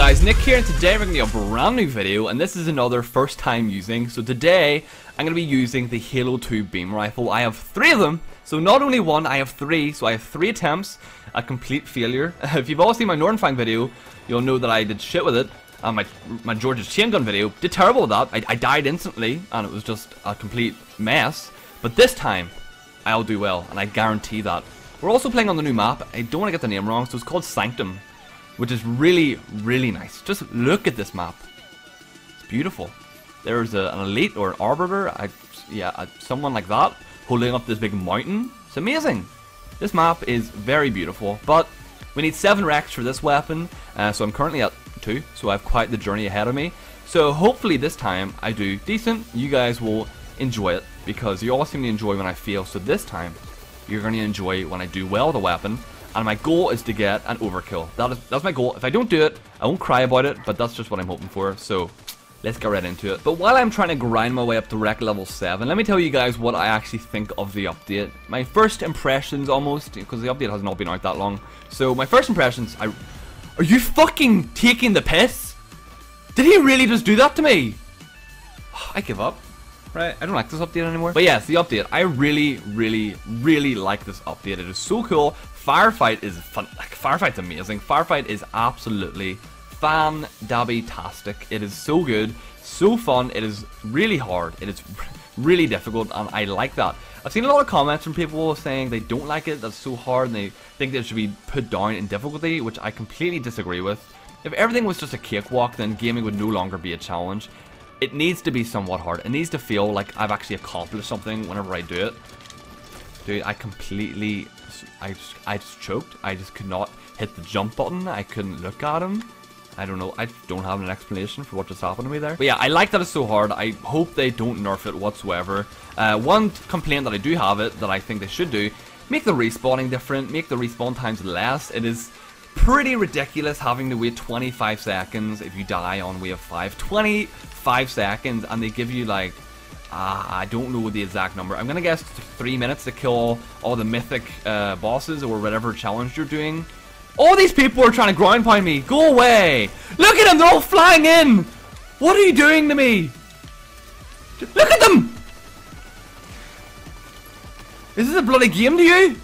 guys, Nick here, and today we're going to do a brand new video, and this is another first time using. So today, I'm going to be using the Halo 2 Beam Rifle. I have three of them, so not only one, I have three. So I have three attempts, a complete failure. If you've all seen my Nornfang video, you'll know that I did shit with it. My George's chain gun video, did terrible with that. I died instantly, and it was just a complete mess. But this time, I'll do well, and I guarantee that. We're also playing on the new map. I don't want to get the name wrong, so it's called Sanctum, which is really, really nice. Just look at this map. It's beautiful. There's an elite or an arbiter, someone like that, holding up this big mountain. It's amazing. This map is very beautiful, but we need 7 wrecks for this weapon, so I'm currently at 2, so I have quite the journey ahead of me. So hopefully this time I do decent. You guys will enjoy it, because you all seem to enjoy when I fail, so this time you're going to enjoy when I do well with the weapon. And my goal is to get an overkill. That's my goal. If I don't do it, I won't cry about it, but that's just what I'm hoping for. So let's get right into it. But while I'm trying to grind my way up to rec level 7, let me tell you guys what I actually think of the update. My first impressions, almost, because the update has not been out that long. So my first impressions, are you fucking taking the piss? Did he really just do that to me? I give up. Right, I don't like this update anymore. But yes, the update. I really, really, really like this update. It is so cool. Firefight is fun. Like, Firefight's amazing. Firefight is absolutely fan-dabby-tastic. It is so good, so fun. It is really hard. It is really difficult, and I like that. I've seen a lot of comments from people saying they don't like it, that's so hard, and they think that it should be put down in difficulty, which I completely disagree with. If everything was just a cakewalk, then gaming would no longer be a challenge. It needs to be somewhat hard. It needs to feel like I've actually accomplished something whenever I do it. Dude, I completely... I just choked. I just could not hit the jump button. I couldn't look at him. I don't know. I don't have an explanation for what just happened to me there. But yeah, I like that it's so hard. I hope they don't nerf it whatsoever. One complaint that I do have it, that I think they should do, make the respawning different. Make the respawn times less. It is pretty ridiculous having to wait 25 seconds if you die on wave 5. 25 seconds, and they give you like, I don't know the exact number. I'm gonna guess 3 minutes to kill all the mythic bosses or whatever challenge you're doing. All these people are trying to ground pound me. Go away! Look at them, they're all flying in! What are you doing to me? Look at them! Is this a bloody game to you?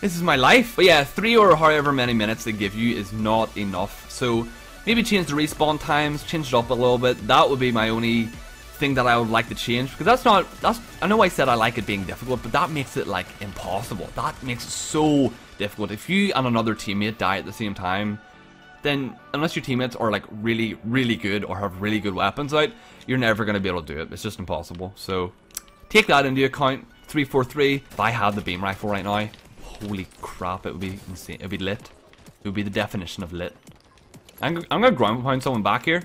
This is my life. But yeah, 3 or however many minutes they give you is not enough. So maybe change the respawn times, change it up a little bit. That would be my only thing that I would like to change, because that's I know I said I like it being difficult, but that makes it like impossible. That makes it so difficult. If you and another teammate die at the same time, then unless your teammates are like really, really good or have really good weapons out, you're never going to be able to do it. It's just impossible. So take that into account. 343. If I had the beam rifle right now, holy crap, it would be insane. It would be lit. It would be the definition of lit. I'm gonna ground pound someone back here.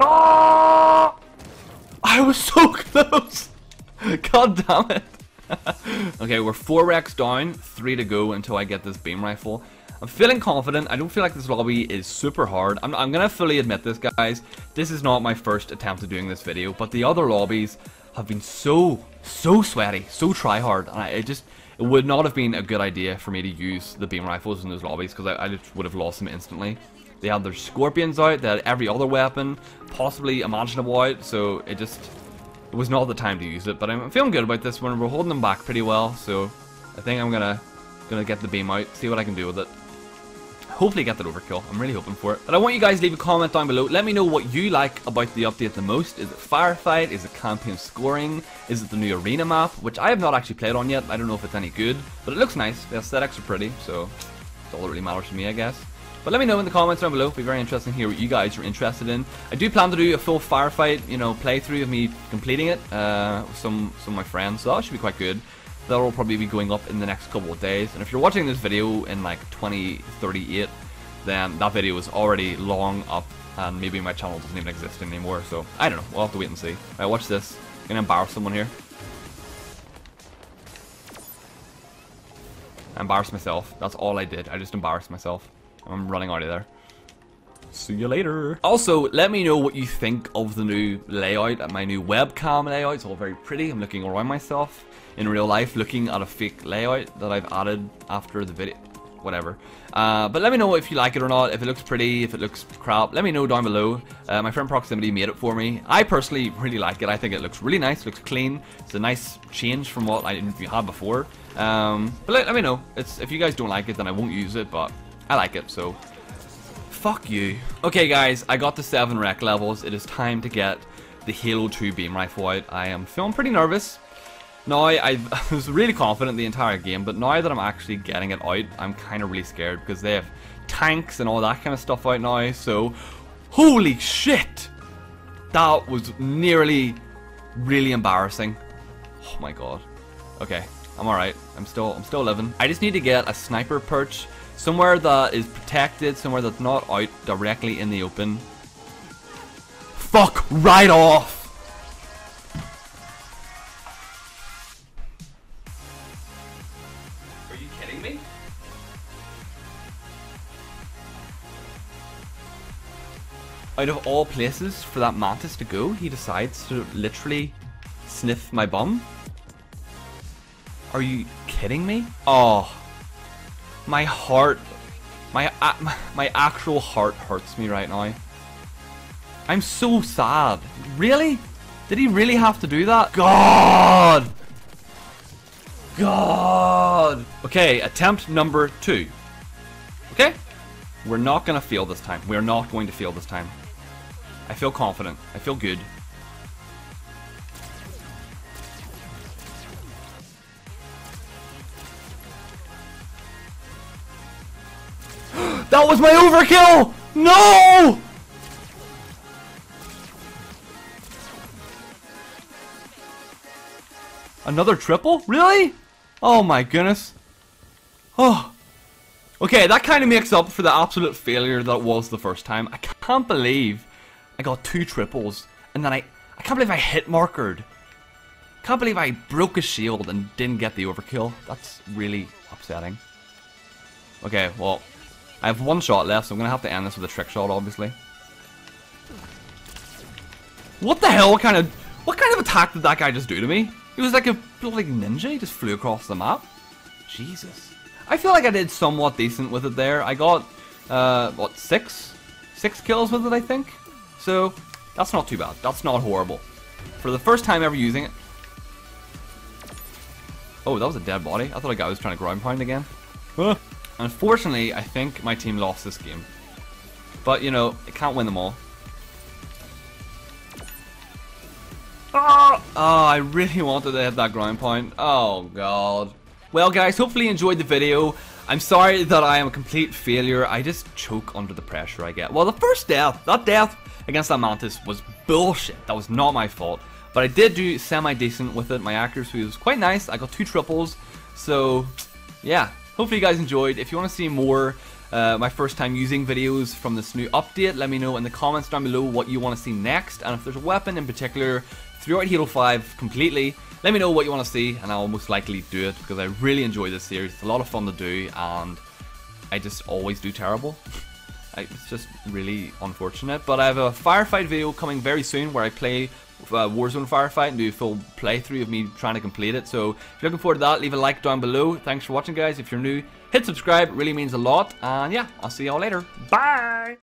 Oh! I was so close! God damn it. Okay, we're 4 wrecks down, 3 to go until I get this beam rifle. I'm feeling confident. I don't feel like this lobby is super hard. I'm gonna fully admit this, guys. This is not my first attempt at doing this video, but the other lobbies have been so sweaty, so try hard, and it would not have been a good idea for me to use the beam rifles in those lobbies, because I just would have lost them instantly. They had their scorpions out, they had every other weapon possibly imaginable out, so it was not the time to use it. But I'm feeling good about this one. We're holding them back pretty well, so I think I'm gonna get the beam out, see what I can do with it. Hopefully get that overkill. I'm really hoping for it. But I want you guys to leave a comment down below. Let me know what you like about the update the most. Is it Firefight? Is it campaign scoring? Is it the new arena map? Which I have not actually played on yet. I don't know if it's any good. But it looks nice. The aesthetics are pretty. So it's all that really matters to me, I guess. But let me know in the comments down below. It'd be very interesting to hear what you guys are interested in. I do plan to do a full Firefight, you know, playthrough of me completing it with some of my friends. So that should be quite good. That'll probably be going up in the next couple of days. And if you're watching this video in like 2038, then that video is already long up, and maybe my channel doesn't even exist anymore. So I don't know. We'll have to wait and see. Alright, watch this. I'm gonna embarrass someone here. I embarrassed myself. That's all I did. I just embarrassed myself. I'm running out of there. See you later. Also, let me know what you think of the new layout and my new webcam layout. It's all very pretty. I'm looking around myself in real life, looking at a fake layout that I've added after the video. whatever. But let me know if you like it or not, if it looks pretty, if it looks crap. Let me know down below. My friend Proximity made it for me. I personally really like it. I think it looks really nice, looks clean. It's a nice change from what I had before. But let me know. If you guys don't like it, then I won't use it, but I like it, so fuck you. Okay guys, I got the 7 rec levels. It is time to get the Halo 2 Beam Rifle out. I am feeling pretty nervous. Now, I was really confident the entire game, but now that I'm actually getting it out, I'm kind of really scared because they have tanks and all that kind of stuff out now, so holy shit! That was nearly really embarrassing. Oh my god. Okay, I'm alright. I'm still living. I just need to get a sniper perch somewhere that is protected, somewhere that's not out directly in the open. Fuck right off! Are you kidding me? Out of all places for that mantis to go, he decides to literally sniff my bum? Are you kidding me? Oh, my heart, my actual heart hurts me right now. I'm so sad. Really? Did he really have to do that? God! God! Okay, attempt number 2. Okay? We're not gonna fail this time. We're not going to fail this time. I feel confident. I feel good. That was my overkill! No! Another triple? Really? Oh my goodness. Oh. Okay, that kind of makes up for the absolute failure that was the first time. I can't believe I got 2 triples and then I can't believe I hit markered. Can't believe I broke a shield and didn't get the overkill. That's really upsetting. Okay, well, I have 1 shot left, so I'm gonna have to end this with a trick shot, obviously. What the hell kind of attack did that guy just do to me? It was like a bloody ninja, he just flew across the map. Jesus. I feel like I did somewhat decent with it there. I got, what, 6 kills with it, I think? So, that's not too bad. That's not horrible. For the first time ever using it. Oh, that was a dead body. I thought a guy was trying to ground pound again. Huh. Unfortunately, I think my team lost this game. But, you know, it can't win them all. Oh, I really wanted to hit that ground pound. Oh god. Well guys, hopefully you enjoyed the video. I'm sorry that I am a complete failure. I just choke under the pressure I get. Well, the first death, that death against that mantis was bullshit. That was not my fault. But I did do semi-decent with it. My accuracy was quite nice. I got 2 triples. So, yeah. Hopefully you guys enjoyed. If you want to see more my first time using videos from this new update, let me know in the comments down below what you want to see next. And if there's a weapon in particular throughout Halo 5 completely, let me know what you want to see and I'll most likely do it because I really enjoy this series. It's a lot of fun to do and I just always do terrible. It's just really unfortunate. But I have a firefight video coming very soon where I play Warzone Firefight and do a full playthrough of me trying to complete it. So if you're looking forward to that, leave a like down below. Thanks for watching guys. If you're new, hit subscribe. It really means a lot. And yeah, I'll see y'all later. Bye!